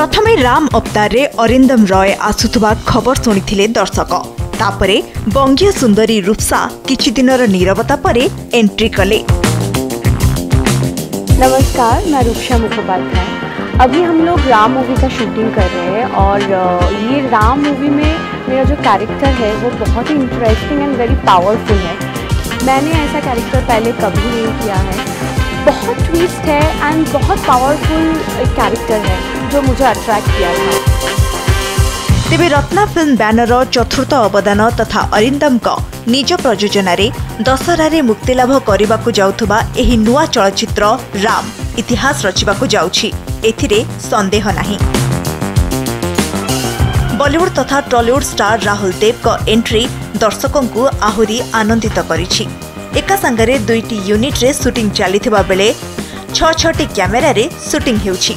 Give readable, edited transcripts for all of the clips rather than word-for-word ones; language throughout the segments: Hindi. प्रथमे राम अवतार रे अरिंदम रॉय आसुवा खबर शुणी दर्शक तापरे बंगीय सुंदरी रूपसा किछि दिनर नीरवता परे एंट्री कले। नमस्कार, मैं रूपसा मुखोपाध्याय। अभी हम लोग राम मूवी का शूटिंग कर रहे हैं और ये राम मूवी में मेरा जो कैरेक्टर है वो बहुत ही इंटरेस्टिंग एंड वेरी पावरफुल है। मैंने ऐसा कैरेक्टर पहले कभी नहीं किया है। बहुत ट्विस्ट है एंड बहुत पावरफुल कैरेक्टर है जो मुझे अट्रैक्ट किया था। तेबे रत्ना फिल्म बैनर चतुर्थ अवदान तथा अरिंदम का निज प्रयोजन दशहरा रे मुक्तिलाभ करने को जाउथबा एही नुआ चलचित्र राम इतिहास रचवा को जाउछि, एथिरे संदेह नाही। बॉलीवुड तथा टॉलीवुड स्टार राहुल देव का एंट्री दर्शकों को आहुरी आनंदित करिछि। एका संगरे दुईटी यूनिट रे शूटिंग चली बेले छोटी कैमेरा रे शूटिंग होउछि।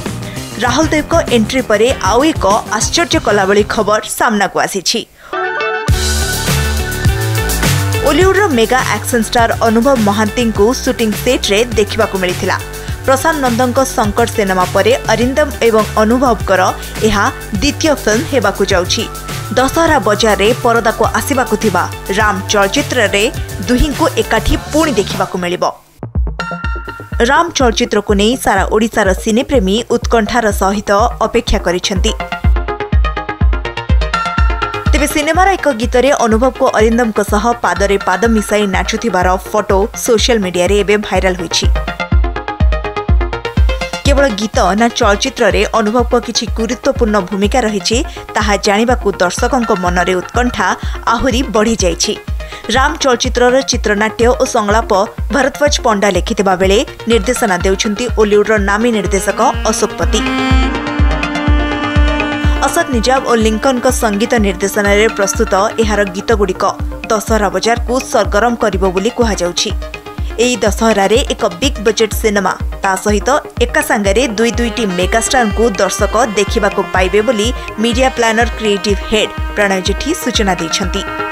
राहुल देव को एंट्री परे आउ एक आश्चर्य कला बली खबर सामना को आसी। ओलीवुड मेगा एक्शन स्टार अनुभव महांती को शूटिंग सेट रे देखा मिली। प्रशांत नंदन संकट सिनेमा परे अरिंदम एवं अनुभव कर यह द्वितीय फिल्म हेबाकु जाउछि। दशहरा बजार रे परदा को आसवा राम चलचित्र रे दुही को एकाठी पुणी देखा मिलिबो। राम चलचित्र को नहीं सारा ओडिशा रा सिनेप्रेमी उत्कंठार सहित अपेक्षा करिसेंती। तेबे सिनेमार एक गीतरे अनुभव को अरिंदम को सह पादरे पाद मिसाई नाचुथिबार फोटो सोशल मीडिया रे एबे भाइराल होइछि। केवल गीत ना चलचित्र रे अनुभव को किछि गुरुत्वपूर्ण भूमिका रही ताहा जानिबा को दर्शकों मन रे उत्कंठा आहुरी बढ़ी जाइछि। राम चलचित्रर चित्रनाट्य और संलाप भरद्वाज पंडा लिखिथिबा बेले निर्देशना देउछन्ती ओलीवुडर नामी निर्देशक अशोक पति। अशोक निजाम और लिंकन का संगीत निर्देशन रे प्रस्तुत एहार गीतगुड़िक दशहरा बजार को सरगरम करिबो बोली कहा जाउछि। एई दशहरा रे एक बिग बजेट सिनेमा ता सहित एका संगे दुई दुईटी मेगास्टार को दर्शक देखा पाइबे बोली media planner creative head Pranay Jethi सूचना दैछन्ती।